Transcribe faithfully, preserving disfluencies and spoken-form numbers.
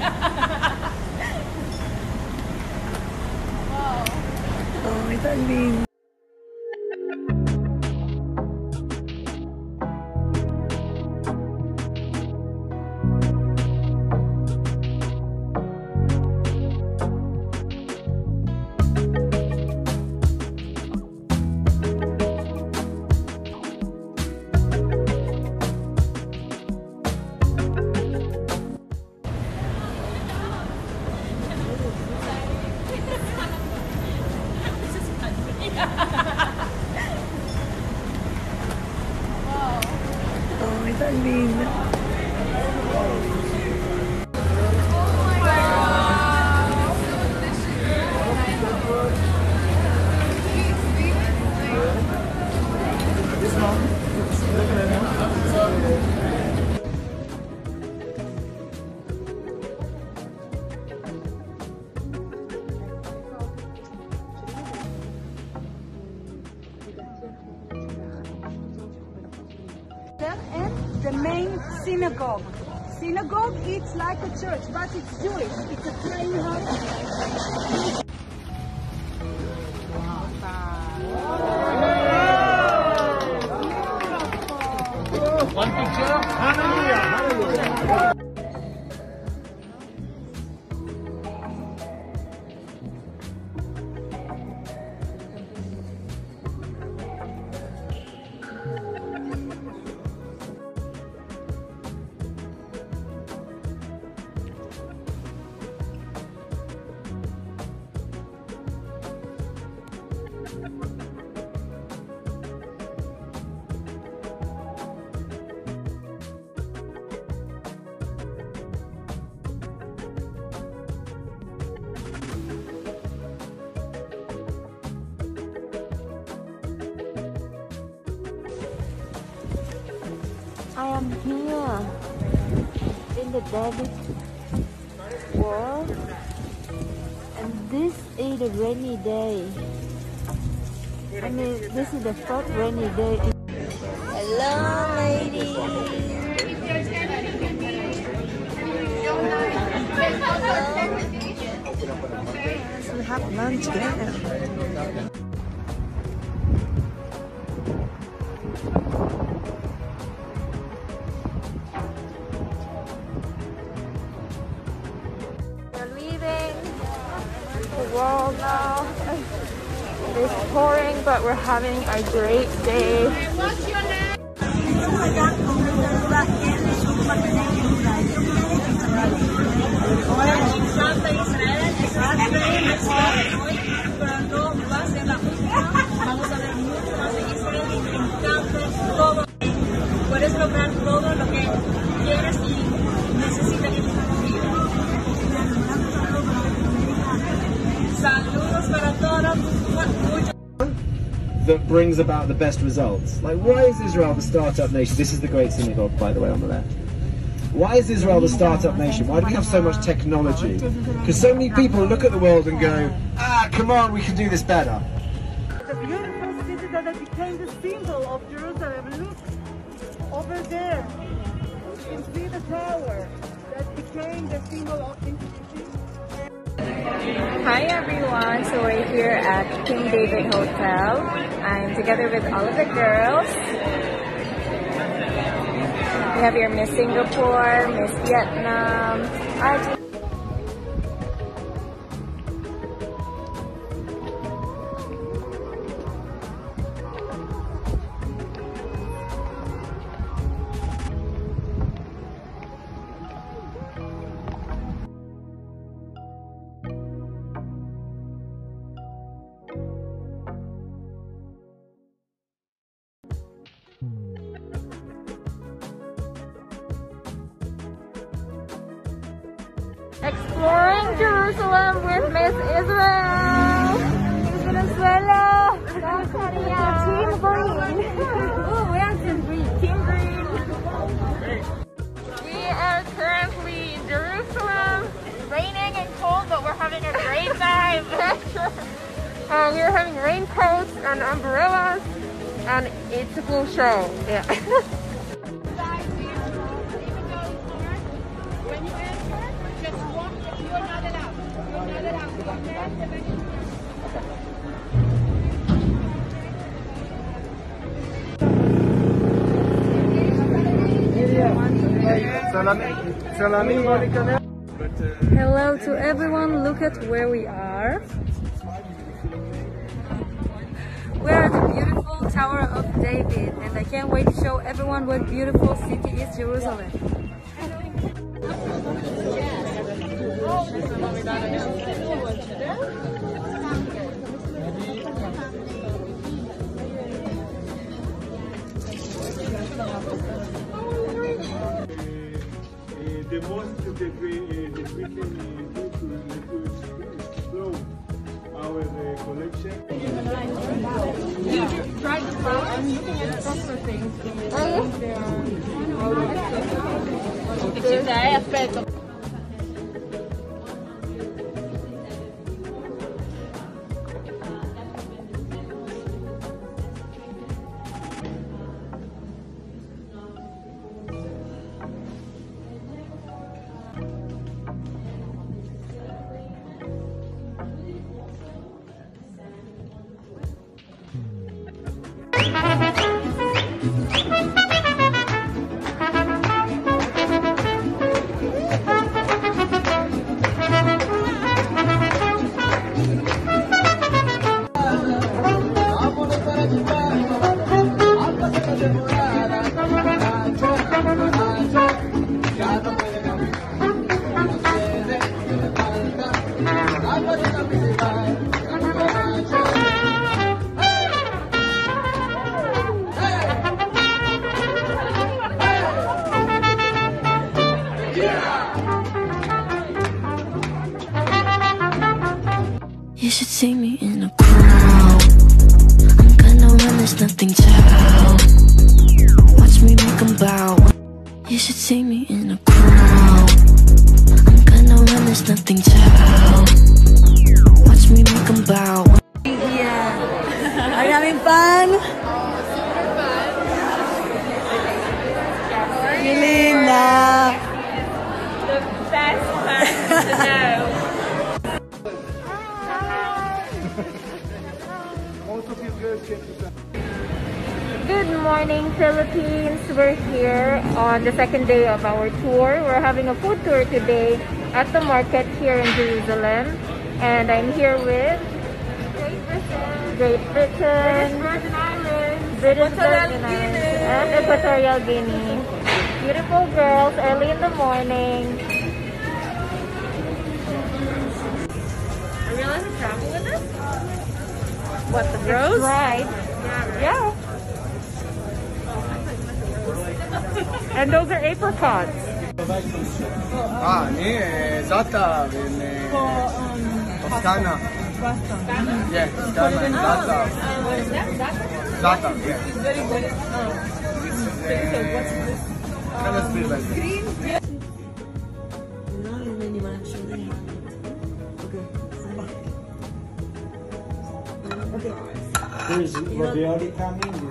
Wow. Oh, it's amazing. The main synagogue. Synagogue, it's like a church, but it's Jewish. It's a plain house. Wow. One picture. Hallelujah. Hallelujah. I am here in the David World, and this is a rainy day. I mean, this is the fourth rainy day. Hello, ladies. Hello. We have lunch together. It's pouring, but we're having a great day. What's your name? Puedes lograr todo lo que quieres y necesitas en tu vida. Saludos para todos. That brings about the best results. Like, why is Israel the startup nation? This is the Great Synagogue, by the way, on the left. Why is Israel the startup nation? Why do we have so much technology? Because so many people look at the world and go, ah, come on, we can do this better. The beautiful city that became the symbol of Jerusalem. Look over there. You can see the tower that became the symbol of the city. Hi everyone, so we're here at King David Hotel. I'm together with all of the girls. We have here Miss Singapore, Miss Vietnam, Argentina. Exploring Jerusalem with Miss Israel, Miss Venezuela, Team Green. Oh, we are Team Green. Team Green. We are currently in Jerusalem. It's raining and cold, but we're having a great time. uh, we are having raincoats and umbrellas, and it's a cool show. Yeah. When you enter, just Hello to everyone, look at where we are. We're at the beautiful Tower of David and I can't wait to show everyone what beautiful city is Jerusalem. The most the to our collection. Did you try the flower? I'm looking at proper things. Oh, yeah. You should see me in a crowd. I'm gonna run, there's nothing to help. Watch me make them bow. You should see me in a crowd. I'm gonna run, there's nothing to help. Watch me make them bow. Yeah. Are you having fun? Oh, super fun. Yeah. Melina. The best person to know. Good morning, Philippines. We're here on the second day of our tour. We're having a food tour today at the market here in Jerusalem. And I'm here with Great Britain, Great Britain, British Virgin Islands, British Virgin Islands, and Equatorial Guinea. Beautiful girls, early in the morning. Are we allowed to travel with us? What, the rose? Right. Yeah. yeah. And those are apricots. Ah, yeah, za'atar in Toscana. Yeah, Toscana and za'atar. Za'atar, yeah. It's very good. What's this? Green? Yeah. There is Rodioli coming.